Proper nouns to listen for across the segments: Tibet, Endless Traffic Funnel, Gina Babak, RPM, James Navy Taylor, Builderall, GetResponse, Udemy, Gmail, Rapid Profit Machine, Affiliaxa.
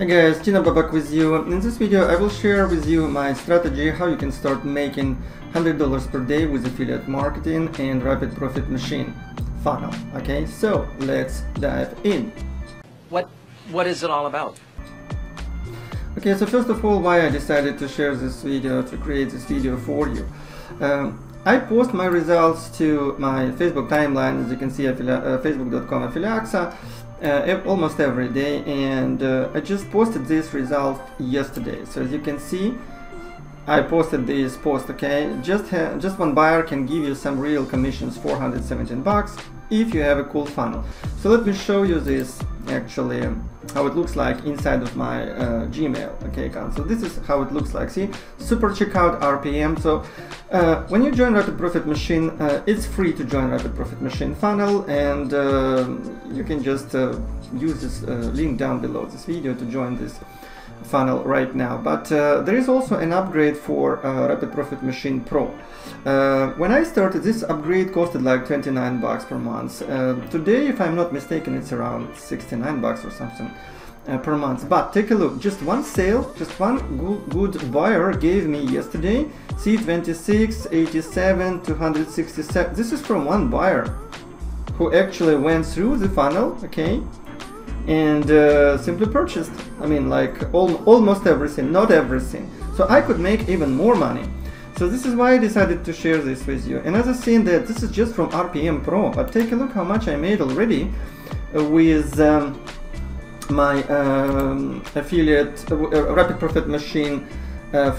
Hi guys, Gina Babak with you. In this video I will share with you my strategy how you can start making $100 per day with affiliate marketing and Rapid Profit Machine funnel. Okay, so let's dive in. What is it all about? Okay, so first of all, why I decided to share this video, to create this video for you. I post my results to my Facebook timeline, as you can see, facebook.com/Affiliaxa. Almost every day, and I just posted this result yesterday. So as you can see, I posted this post. Okay, just one buyer can give you some real commissions, $417 if you have a cool funnel. So let me show you this actually how it looks like inside of my Gmail account. So this is how it looks like. See, super checkout RPM. So when you join Rapid Profit Machine, it's free to join Rapid Profit Machine funnel, and you can just use this link down below this video to join this funnel right now. But there is also an upgrade for Rapid Profit Machine Pro. When I started, this upgrade costed like $29 per month. Today, if I'm not mistaken, it's around $69 or something per month. But take a look, just one sale, just one good buyer gave me yesterday. See, 26, 87, 267. This is from one buyer who actually went through the funnel, okay, and simply purchased, I mean, like almost everything, not everything. So I could make even more money. So this is why I decided to share this with you. Another thing, that this is just from RPM Pro, but take a look how much I made already with my affiliate Rapid Profit Machine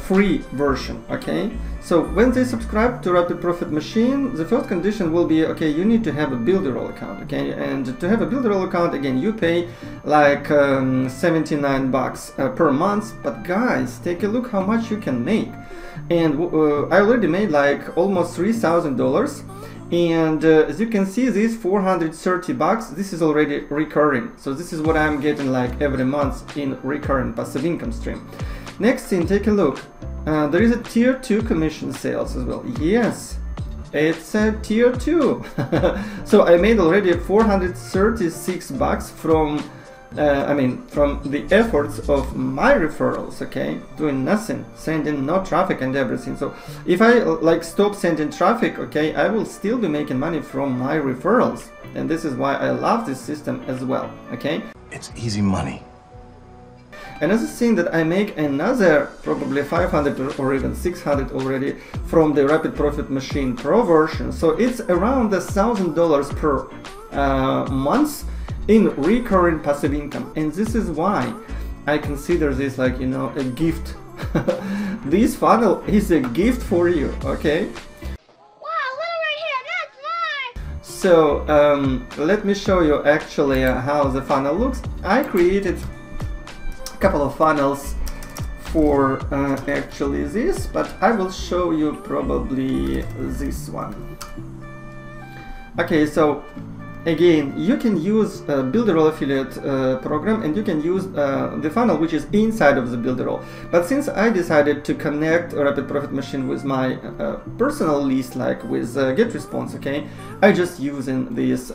free version. Okay, so when they subscribe to Rapid Profit Machine, the first condition will be, okay, you need to have a Builderall account. Okay, and to have a Builderall account, again, you pay like $79 per month. But guys, take a look how much you can make. And I already made like almost $3,000, and as you can see, these $430, this is already recurring. So this is what I'm getting like every month in recurring passive income stream. Next thing, take a look, there is a tier 2 commission sales as well. Yes, it's a tier 2. So I made already $436 from the efforts of my referrals, okay, doing nothing, sending no traffic and everything. So if I like stop sending traffic, okay, I will still be making money from my referrals, and this is why I love this system as well. Okay, it's easy money. Another thing, that I make another probably 500 or even 600 already from the Rapid Profit Machine Pro version. So it's around $1,000 per month in recurring passive income, and this is why I consider this like, you know, a gift. This funnel is a gift for you. Okay. So let me show you actually how the funnel looks. I created couple of funnels for actually this, but I will show you probably this one. Okay, so again, you can use Builderall affiliate program, and you can use the funnel which is inside of the Builderall. But since I decided to connect Rapid Profit Machine with my personal list, like with GetResponse, okay, I just using this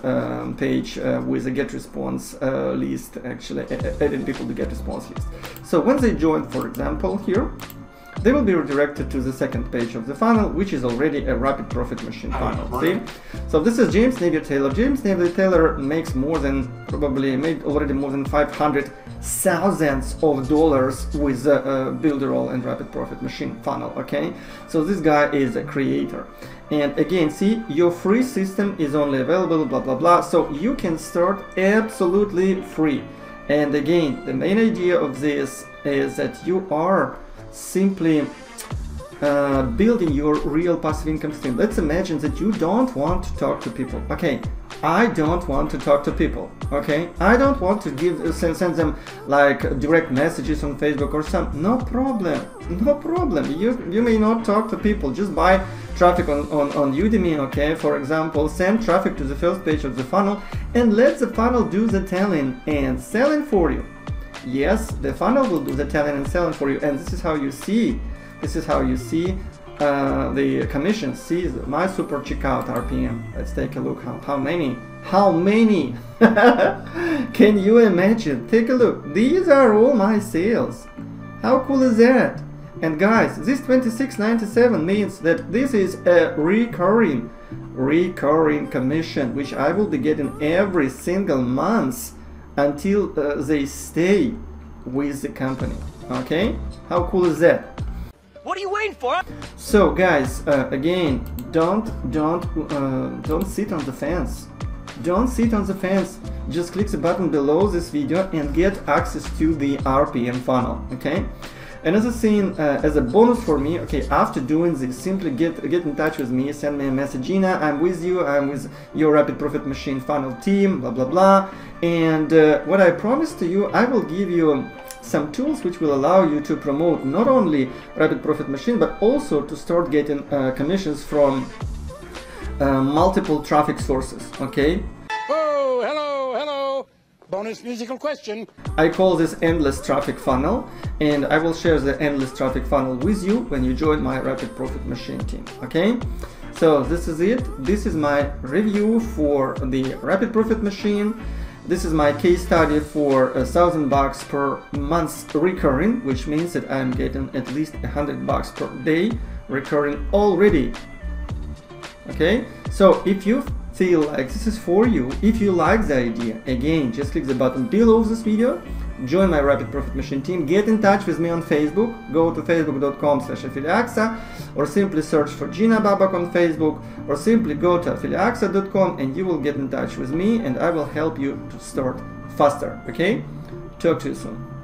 page with a GetResponse list, actually adding people to GetResponse list. So when they join, for example, here, they will be redirected to the second page of the funnel, which is already a Rapid Profit Machine funnel. See? So this is James Navy Taylor. James Navy Taylor makes more than, probably made already more than $500,000 with Builderall and Rapid Profit Machine funnel. Okay, so this guy is a creator. And again, see, your free system is only available, blah blah blah. So you can start absolutely free. And again, the main idea of this is that you are simply building your real passive income stream. Let's imagine that you don't want to talk to people. Okay, I don't want to talk to people. Okay, I don't want to send them like direct messages on Facebook or something. No problem, no problem. You may not talk to people. Just buy traffic on Udemy, okay, for example. Send traffic to the first page of the funnel and let the funnel do the telling and selling for you. Yes, the funnel will do the telling and selling for you, and this is how you see the commission sees my super checkout RPM. Let's take a look how many can you imagine? Take a look, these are all my sales. How cool is that? And guys, this 26.97 means that this is a recurring commission which I will be getting every single month until they stay with the company. Okay, how cool is that? What are you waiting for? So guys, again, don't sit on the fence. Don't sit on the fence. Just click the button below this video and get access to the RPM funnel. Okay. Another thing, as a bonus for me, okay, after doing this, simply get in touch with me, send me a message, Gina, I'm with you, I'm with your Rapid Profit Machine funnel team, blah blah blah. And what I promise to you, I will give you some tools which will allow you to promote not only Rapid Profit Machine, but also to start getting commissions from multiple traffic sources, okay? Oh, hello, hello! Bonus musical question. I call this endless traffic funnel, and I will share the endless traffic funnel with you when you join my Rapid Profit Machine team, okay? So this is it. This is my review for the Rapid Profit Machine. This is my case study for $1,000 per month recurring, which means that I'm getting at least $100 per day recurring already. Okay, so if you feel like this is for you, if you like the idea, again, just click the button below this video, join my Rapid Profit Machine team, get in touch with me on Facebook, go to facebook.com/Affiliaxa, or simply search for Gina Babak on Facebook, or simply go to affiliaxa.com and you will get in touch with me and I will help you to start faster, okay? Talk to you soon.